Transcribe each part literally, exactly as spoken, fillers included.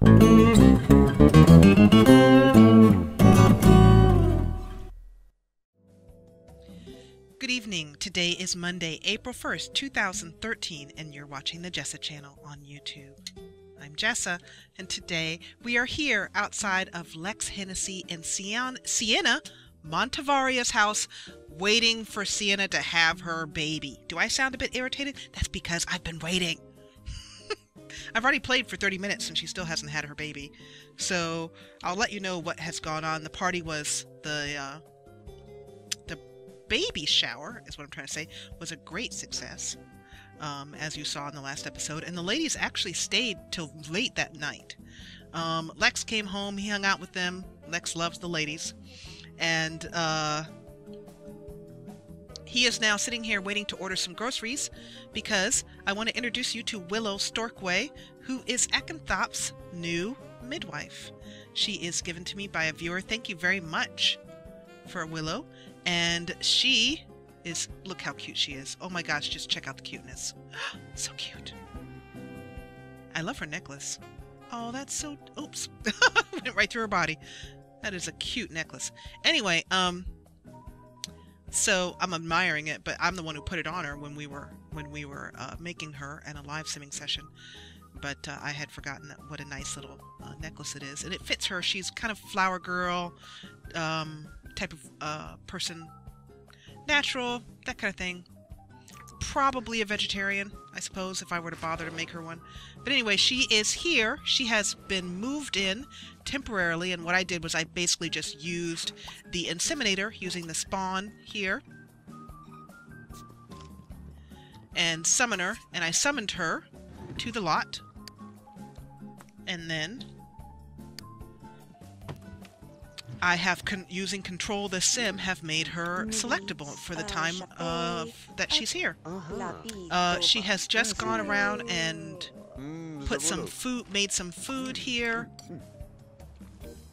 Good evening. Today is Monday, April first, two thousand thirteen, and you're watching the Jessa Channel on YouTube. I'm Jessa, and today we are here outside of Lex Hennessy and Sienna Montavaria's house, waiting for Sienna to have her baby. Do I sound a bit irritated? That's because I've been waiting. I've already played for thirty minutes and she still hasn't had her baby. So I'll let you know what has gone on. The party was the, uh, the baby shower, is what I'm trying to say, was a great success, um, as you saw in the last episode. And the ladies actually stayed till late that night. Um, Lex came home. He hung out with them. Lex loves the ladies. And uh, he is now sitting here waiting to order some groceries, because I want to introduce you to Willow Storkway, who is Acanthop's new midwife. She is given to me by a viewer. Thank you very much for Willow. And she is, look how cute she is. Oh my gosh, just check out the cuteness. So cute. I love her necklace. Oh, that's so, oops, went right through her body. That is a cute necklace. Anyway, um, so I'm admiring it, but I'm the one who put it on her when we were when we were uh, making her in a live simming session. But uh, I had forgotten that, what a nice little uh, necklace it is, and it fits her. She's kind of flower girl um, type of uh, person, natural, that kind of thing. Probably a vegetarian, I suppose, if I were to bother to make her one. But anyway, she is here. She has been moved in temporarily, and what I did was I basically just used the inseminator using the spawn here and summoner, and I summoned her to the lot, and then I have, con using Control the Sim, have made her selectable for the time of that she's here. Uh, she has just gone around and put some food, made some food here.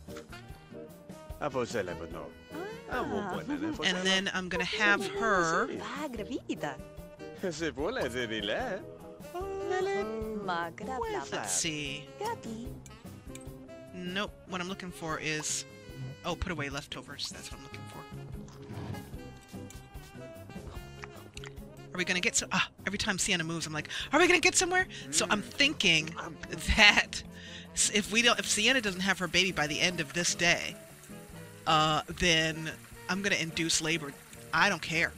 And then I'm going to have her with, let's see. Nope, what I'm looking for is... Oh, put away leftovers. That's what I'm looking for. Are we going to get some... Ah, every time Sienna moves, I'm like, are we going to get somewhere? Mm. So I'm thinking that if we don't, if Sienna doesn't have her baby by the end of this day, uh, then I'm going to induce labor. I don't care.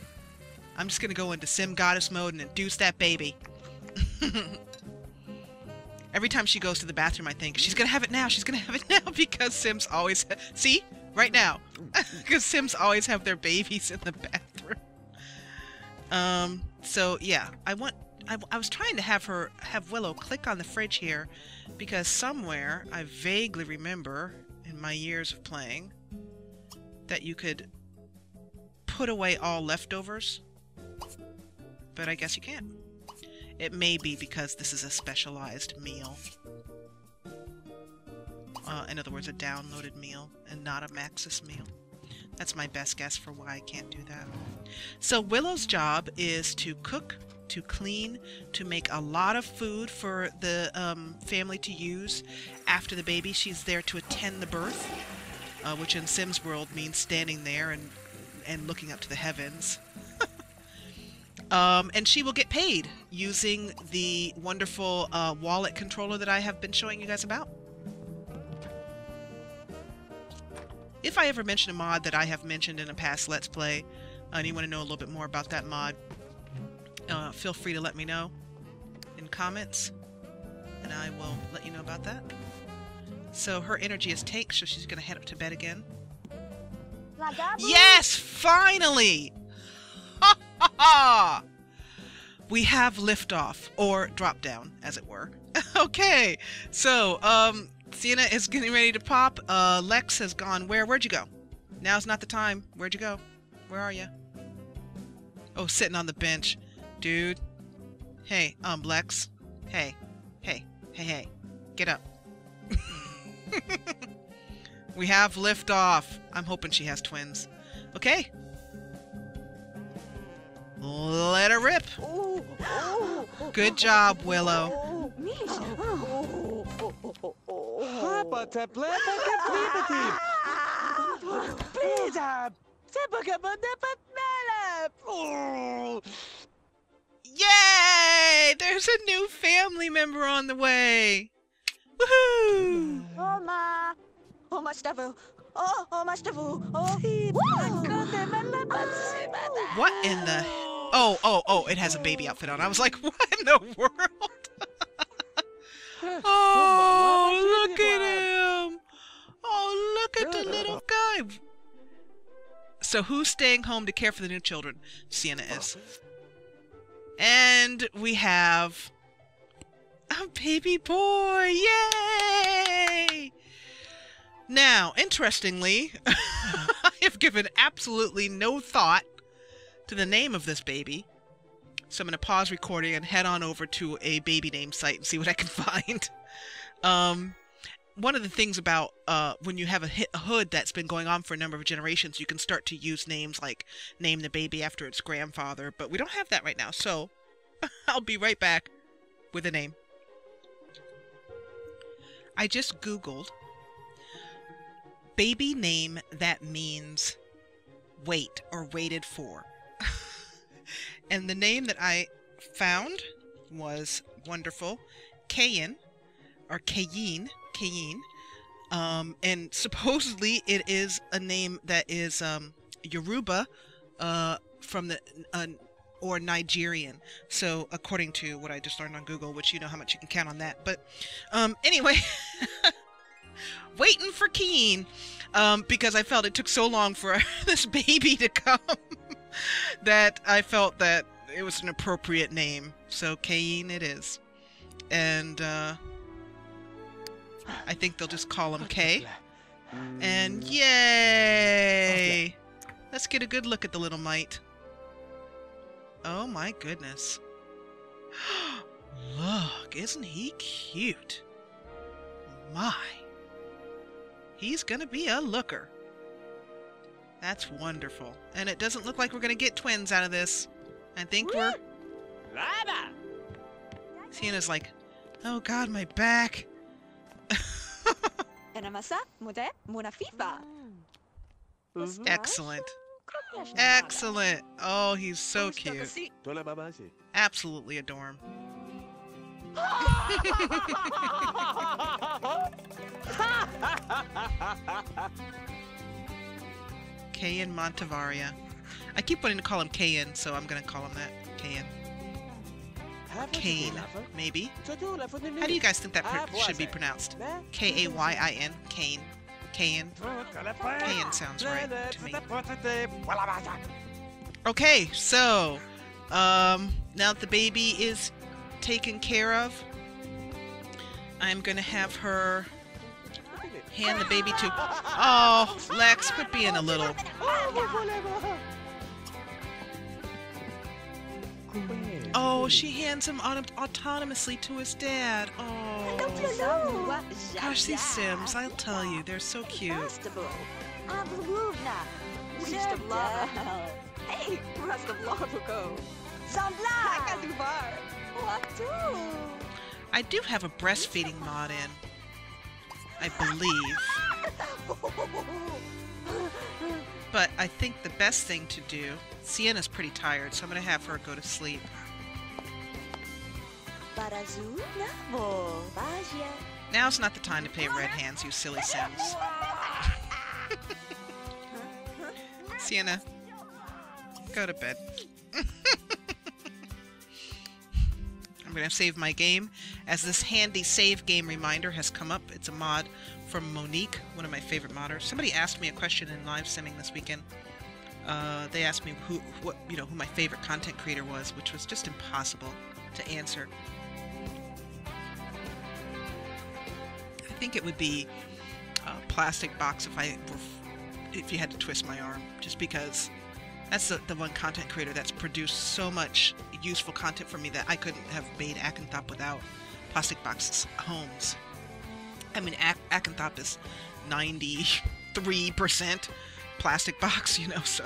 I'm just going to go into Sim Goddess mode and induce that baby. Every time she goes to the bathroom, I think, she's going to have it now, she's going to have it now, because Sims always... See? Right now. Because Sims always have their babies in the bathroom. Um, so, yeah. I want... I, I was trying to have her... Have Willow click on the fridge here, because somewhere, I vaguely remember, in my years of playing, that you could put away all leftovers. But I guess you can't. It may be because this is a specialized meal. Uh, in other words, a downloaded meal and not a Maxis meal. That's my best guess for why I can't do that. So Willow's job is to cook, to clean, to make a lot of food for the um, family to use after the baby. She's there to attend the birth, uh, which in Sims World means standing there and, and looking up to the heavens. Um, and she will get paid using the wonderful uh, wallet controller that I have been showing you guys about. If I ever mention a mod that I have mentioned in a past Let's Play, uh, and you want to know a little bit more about that mod, uh, feel free to let me know in comments, and I will let you know about that. So her energy is tanked, so she's going to head up to bed again. Yes! Finally! Ah! We have liftoff, or drop down, as it were. Okay, so um, Sienna is getting ready to pop. Uh, Lex has gone. Where? Where'd you go? Now's not the time. Where'd you go? Where are you? Oh, sitting on the bench, dude. Hey, um, Lex. Hey, hey, hey, hey. Get up. We have liftoff. I'm hoping she has twins. Okay. Let her rip. Good job, Willow. what a pleasant activity! Please, uh, yay! There's a new family member on the way. Woohoo! Oma, Oma Stavu, Oh, Oma Stavu, Oh. What in the? Oh, oh, oh! It has a baby outfit on. I was like, what in the world? Oh, look at him! Oh, look at the little guy! So who's staying home to care for the new children? Sienna is. And we have a baby boy! Yay! Now, interestingly, I have given absolutely no thought to the name of this baby. So I'm going to pause recording and head on over to a baby name site and see what I can find. Um, one of the things about uh, when you have a, hit, a hood that's been going on for a number of generations, you can start to use names like name the baby after its grandfather, but we don't have that right now. So I'll be right back with a name. I just Googled baby name that means wait or waited for. And the name that I found was wonderful, Kayin, or Kayin, Kayin, um, and supposedly it is a name that is um, Yoruba, uh, from the uh, or Nigerian. So according to what I just learned on Google, which you know how much you can count on that. But um, anyway, waiting for Kayin, um, because I felt it took so long for this baby to come. That I felt that it was an appropriate name, so Kayin it is, and uh, I think they'll just call him Kay. And yay! Let's get a good look at the little mite. Oh my goodness! Look, isn't he cute? My, he's gonna be a looker. That's wonderful. And it doesn't look like we're going to get twins out of this. I think we're... Sienna's like, oh god, my back. Excellent. Excellent. Oh, he's so cute. Absolutely adorable. Kayin Montavaria. I keep wanting to call him Kayin, so I'm going to call him that. Kayin. Kayin, maybe. How do you guys think that should be pronounced? K A Y I N. Kayin. Kayin. Kayin sounds right to me. Okay, so um, now that the baby is taken care of, I'm going to have her... hand the baby to... Oh, Lex, quit being a little... Oh, she hands him on autonomously to his dad. Oh. Gosh, these Sims, I'll tell you, they're so cute. I do have a breastfeeding mod in. I believe. But I think the best thing to do... Sienna's pretty tired, so I'm going to have her go to sleep. Now's not the time to pay red hands, you silly Sims. Sienna, go to bed. I'm going to save my game, as this handy save game reminder has come up. It's a mod from Monique, one of my favorite modders. Somebody asked me a question in live simming this weekend. Uh, they asked me who, what, you know, who my favorite content creator was, which was just impossible to answer. I think it would be a plastic box if I, if you had to twist my arm, just because. That's the, the one content creator that's produced so much useful content for me that I couldn't have made Acanthop without Plastic Box Homes. I mean, Acanthop is ninety-three percent plastic box, you know, so.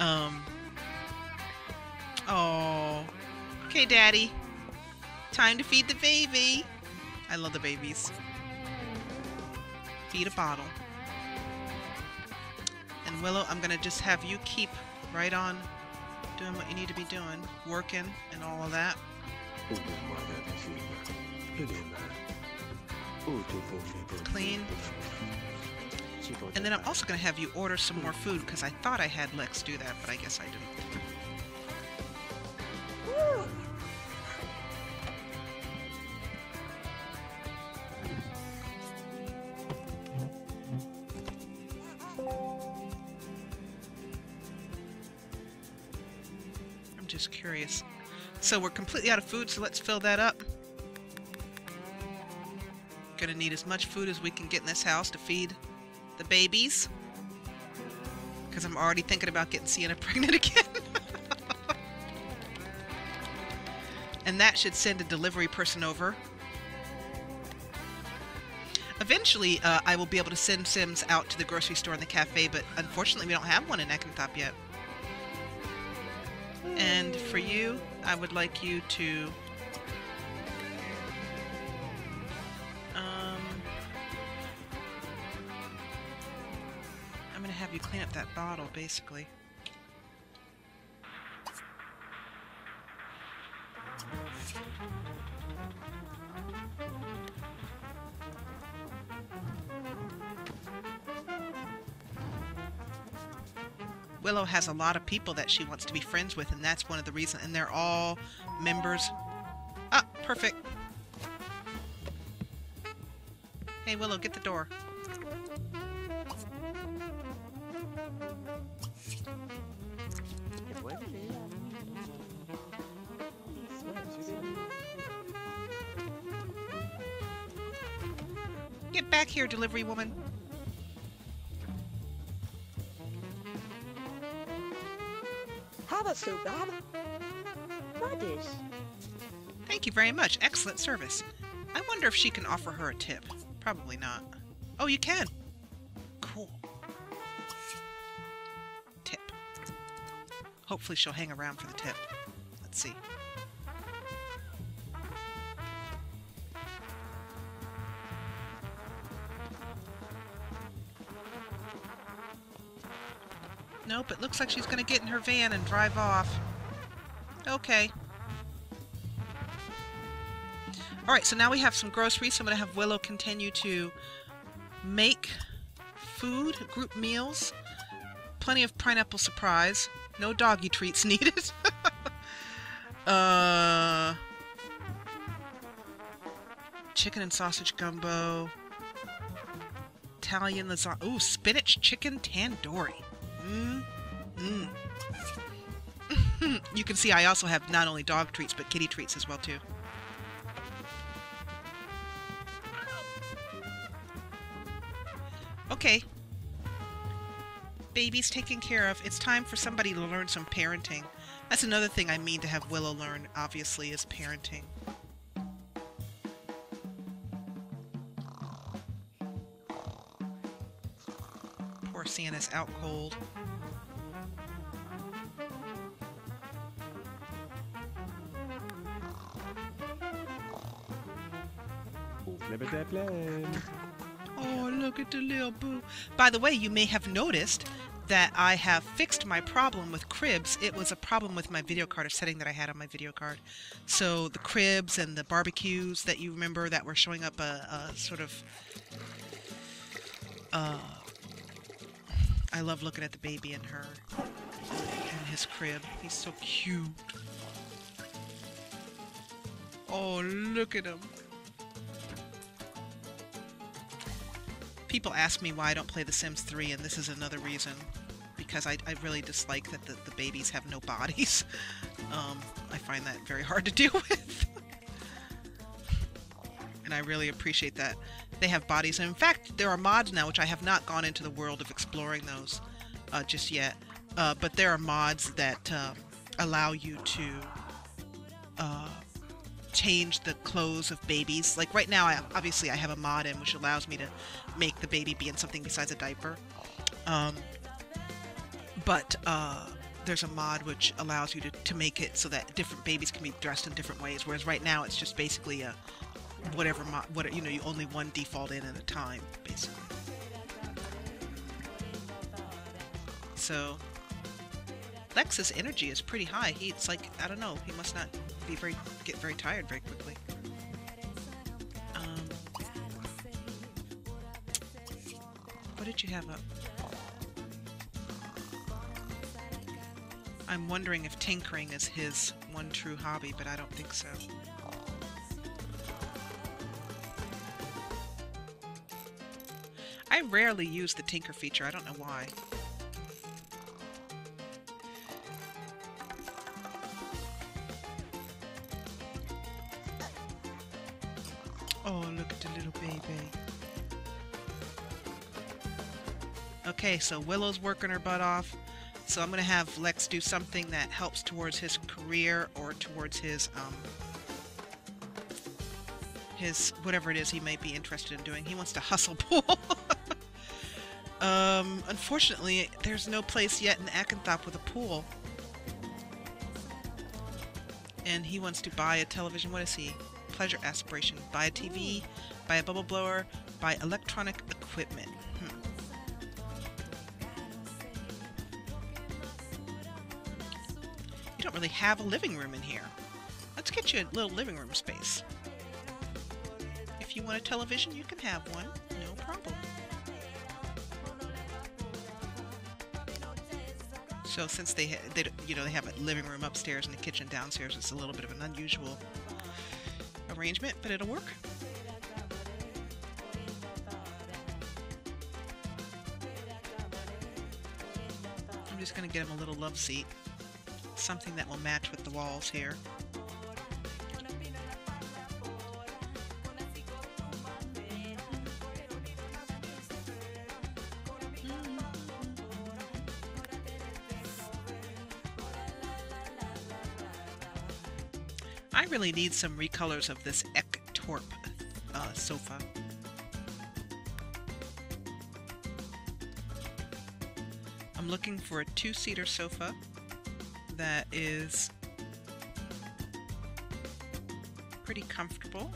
Um. Oh. Okay, Daddy. Time to feed the baby. I love the babies. feed a bottle. And Willow, I'm going to just have you keep right on doing what you need to be doing, working and all of that. Clean. And then I'm also going to have you order some more food, because I thought I had Lex do that, but I guess I didn't. Just curious. So we're completely out of food, so let's fill that up. Gonna need as much food as we can get in this house to feed the babies, because I'm already thinking about getting Sienna pregnant again. And that should send a delivery person over. Eventually, uh, I will be able to send Sims out to the grocery store and the cafe, but unfortunately we don't have one in Acanthop yet. And for you, I would like you to um, I'm gonna have you clean up that bottle, basically. Willow has a lot of people that she wants to be friends with, and that's one of the reasons, and they're all members. Ah, perfect. Hey, Willow, get the door. Get back here, delivery woman. Thank you very much. Excellent service. I wonder if she can offer her a tip. Probably not. Oh, you can. Cool. Tip. Hopefully she'll hang around for the tip. Let's see. Nope, it looks like she's going to get in her van and drive off. Okay. Alright, so now we have some groceries, so I'm going to have Willow continue to make food, group meals, plenty of pineapple surprise, no doggy treats needed. uh, chicken and sausage gumbo, Italian lasagna, ooh, spinach chicken tandoori. Mm, mm. You can see I also have not only dog treats, but kitty treats as well, too. Okay. Baby's taken care of. It's time for somebody to learn some parenting. That's another thing I mean to have Willow learn, obviously, is parenting. Poor Sienna's out cold. Oh, look at the little boo. By the way, you may have noticed that I have fixed my problem with cribs. It was a problem with my video card, a setting that I had on my video card. So the cribs and the barbecues that you remember that were showing up a, a sort of... Uh, I love looking at the baby in her, in his crib. He's so cute. Oh, look at him. People ask me why I don't play The Sims three, and this is another reason. Because I, I really dislike that the, the babies have no bodies. Um, I find that very hard to deal with. And I really appreciate that they have bodies. And in fact, there are mods now, which I have not gone into the world of exploring those uh, just yet. Uh, but there are mods that uh, allow you to... Uh, change the clothes of babies. Like right now, I, obviously I have a mod in which allows me to make the baby be in something besides a diaper. Um, but uh, there's a mod which allows you to, to make it so that different babies can be dressed in different ways, whereas right now it's just basically a whatever my, what you know, you only one default in at a time, basically. So Lex's energy is pretty high. He, it's like, I don't know, he must not be very, get very tired very quickly. Um, what did you have up? I'm wondering if tinkering is his one true hobby, but I don't think so. I rarely use the tinker feature. I don't know why. Oh, look at the little baby. Okay, so Willow's working her butt off. So I'm going to have Lex do something that helps towards his career or towards his, um, his, whatever it is he may be interested in doing. He wants to hustle pool. um, unfortunately, there's no place yet in Acanthop with a pool. And he wants to buy a television, what is he? Pleasure aspiration. Buy a T V, buy a bubble blower, buy electronic equipment. Hmm. You don't really have a living room in here. Let's get you a little living room space. If you want a television, you can have one. No problem. So since they, they you know, they have a living room upstairs and a kitchen downstairs, it's a little bit of an unusual arrangement, but it'll work. I'm just going to get him a little love seat. Something that will match with the walls here. I really need some recolors of this Ektorp uh, sofa. I'm looking for a two-seater sofa that is pretty comfortable.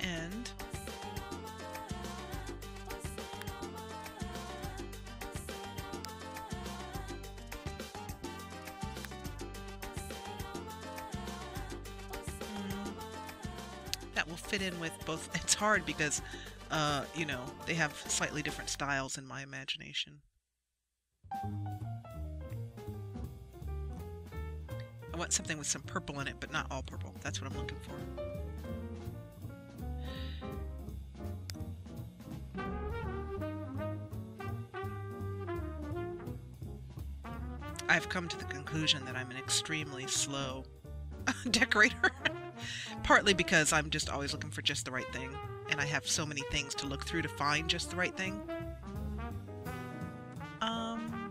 And fit in with both. It's hard because, uh, you know, they have slightly different styles in my imagination. I want something with some purple in it, but not all purple. That's what I'm looking for. I've come to the conclusion that I'm an extremely slow decorator. Partly because I'm just always looking for just the right thing, and I have so many things to look through to find just the right thing. Um,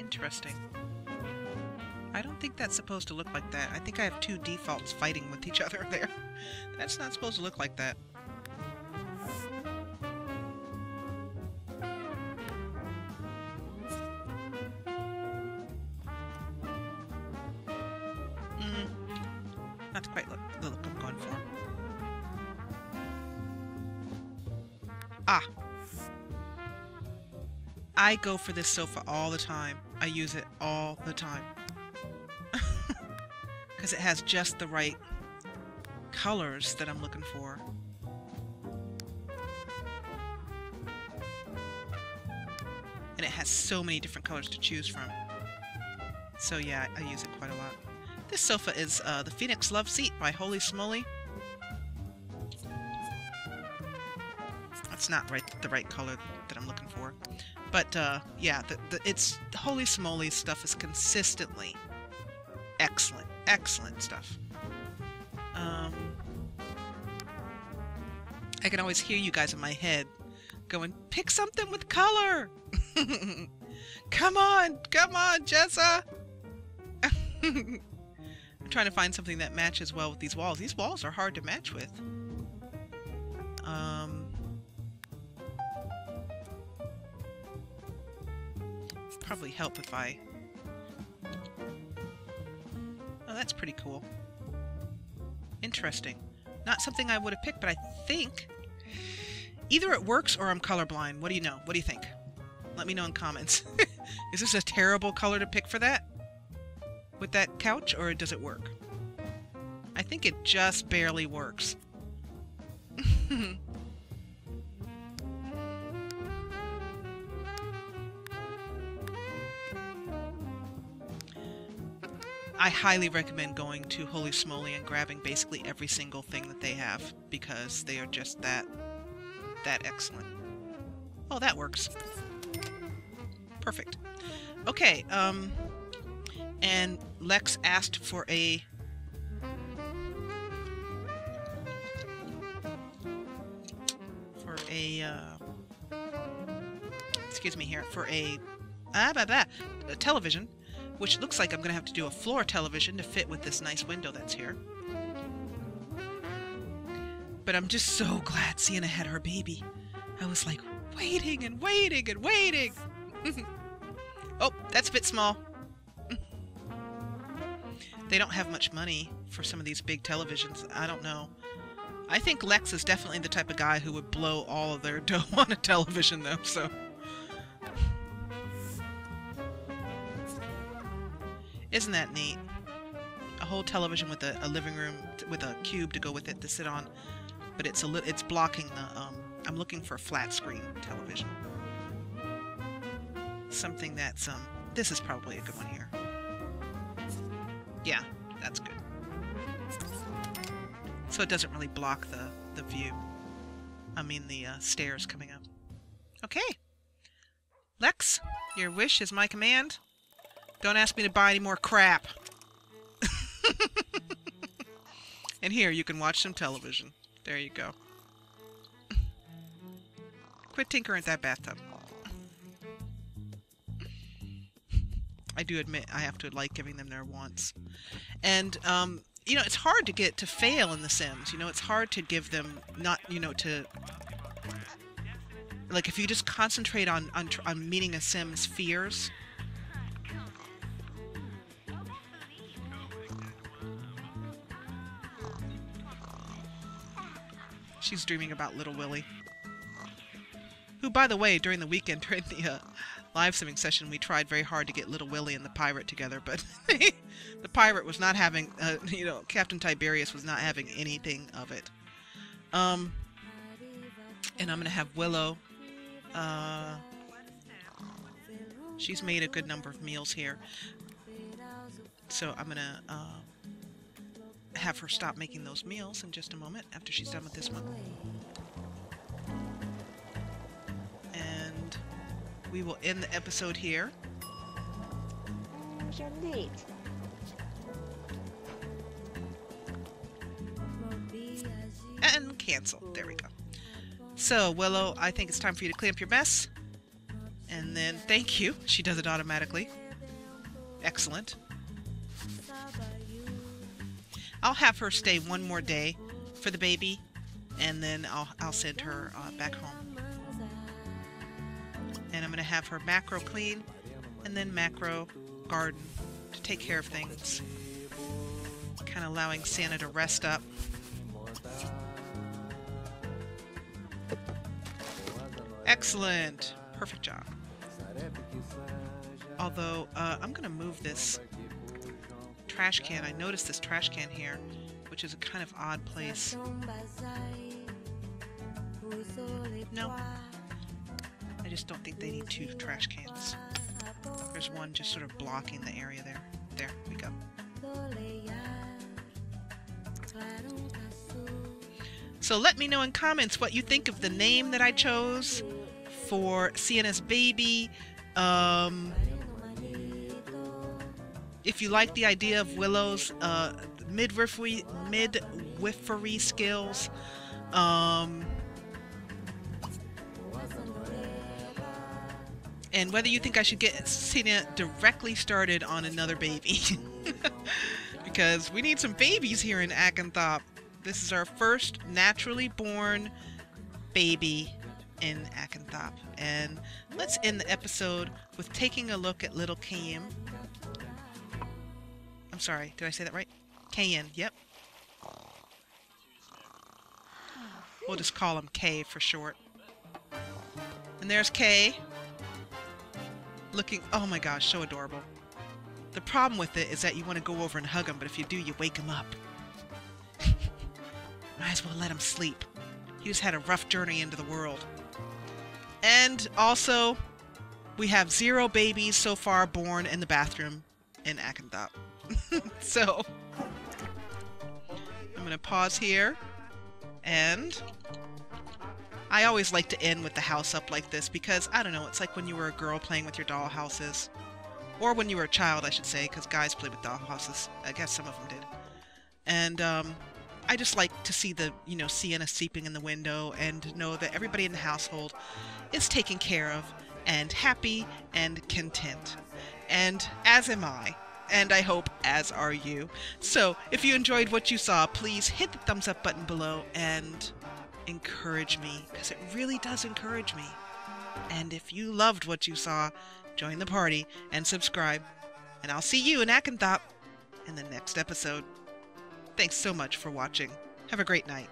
interesting. I don't think that's supposed to look like that. I think I have two defaults fighting with each other there. That's not supposed to look like that. That's quite look, the look I'm going for. Ah! I go for this sofa all the time. I use it all the time. Because it has just the right colors that I'm looking for. And it has so many different colors to choose from. So yeah, I, I use it quite a lot. This sofa is uh, the Phoenix Love Seat by Holy Simoly. That's not right, the right color that I'm looking for. But uh, yeah, the, the, it's Holy Simoly's stuff is consistently excellent, excellent stuff. Um, I can always hear you guys in my head going, pick something with color! Come on, come on, Jessa! I'm trying to find something that matches well with these walls. These walls are hard to match with. Um, probably help if I... Oh, that's pretty cool. Interesting. Not something I would have picked, but I think... Either it works or I'm colorblind. What do you know? What do you think? Let me know in comments. Is this a terrible color to pick for that? With that couch, or does it work? I think it just barely works. I highly recommend going to Holy Simoly and grabbing basically every single thing that they have, because they are just that, that excellent. Oh, that works. Perfect. Okay, um, and Lex asked for a... For a, uh... Excuse me here. For a... Ah, bah, bah, a television, which looks like I'm going to have to do a floor television to fit with this nice window that's here. But I'm just so glad Sienna had her baby. I was, like, waiting and waiting and waiting! Oh, that's a bit small. They don't have much money for some of these big televisions. I don't know. I think Lex is definitely the type of guy who would blow all of their dough on a television, though, so... Isn't that neat? A whole television with a, a living room, with a cube to go with it to sit on. But it's a li it's blocking the... Um, I'm looking for a flat-screen television. Something that's um this is probably a good one here. Yeah, that's good. So it doesn't really block the the view. I mean the uh, stairs coming up. Okay. Lex, your wish is my command. Don't ask me to buy any more crap. And here you can watch some television. There you go. Quit tinkering at that bathtub. I do admit I have to like giving them their wants. And, um, you know, it's hard to get to fail in The Sims. You know, it's hard to give them not, you know, to... Like, if you just concentrate on, on, on meeting a Sim's fears... She's dreaming about Little Willy. Who, by the way, during the weekend, during the... Uh, live simming session, we tried very hard to get Little Willy and the pirate together, but the pirate was not having, uh, you know, Captain Tiberius was not having anything of it. Um, and I'm going to have Willow. Uh, she's made a good number of meals here. So I'm going to uh, have her stop making those meals in just a moment after she's done with this one. We will end the episode here. You're late. And cancel. There we go. So, Willow, I think it's time for you to clean up your mess. And then, thank you. She does it automatically. Excellent. I'll have her stay one more day for the baby, and then I'll, I'll send her uh, back home. And I'm going to have her macro clean, and then macro garden to take care of things. Kind of allowing Sienna to rest up. Excellent! Perfect job. Although, uh, I'm going to move this trash can. I noticed this trash can here, which is a kind of odd place. No. I just don't think they need two trash cans. There's one just sort of blocking the area there. There we go. So let me know in comments what you think of the name that I chose for Sienna's baby. Um, if you like the idea of Willow's uh, midwifery, midwifery skills. Um, And whether you think I should get Sienna directly started on another baby. Because we need some babies here in Acanthop. This is our first naturally born baby in Acanthop. and let's end the episode with taking a look at little Kayin. I'm sorry, did I say that right? Kayin, yep. We'll just call him Kay for short. And there's Kay. Looking, oh my gosh, so adorable. The problem with it is that you want to go over and hug him, but if you do, you wake him up. Might as well let him sleep. He's had a rough journey into the world. And also, we have zero babies so far born in the bathroom in Acanthop. So, I'm going to pause here. And I always like to end with the house up like this because, I don't know, it's like when you were a girl playing with your dollhouses. Or when you were a child, I should say, because guys play with dollhouses. I guess some of them did. And, um... I just like to see the, you know, Sienna seeping in the window and know that everybody in the household is taken care of and happy and content. And as am I. And I hope as are you. So if you enjoyed what you saw, please hit the thumbs up button below and encourage me, because it really does encourage me. And if you loved what you saw, join the party and subscribe. And I'll see you in Acanthop in the next episode. Thanks so much for watching. Have a great night.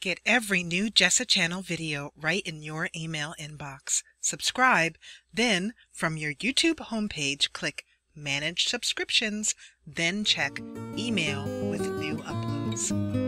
Get every new Jessa Channel video right in your email inbox. Subscribe, then from your YouTube homepage, click Manage Subscriptions, then check Email with New Uploads.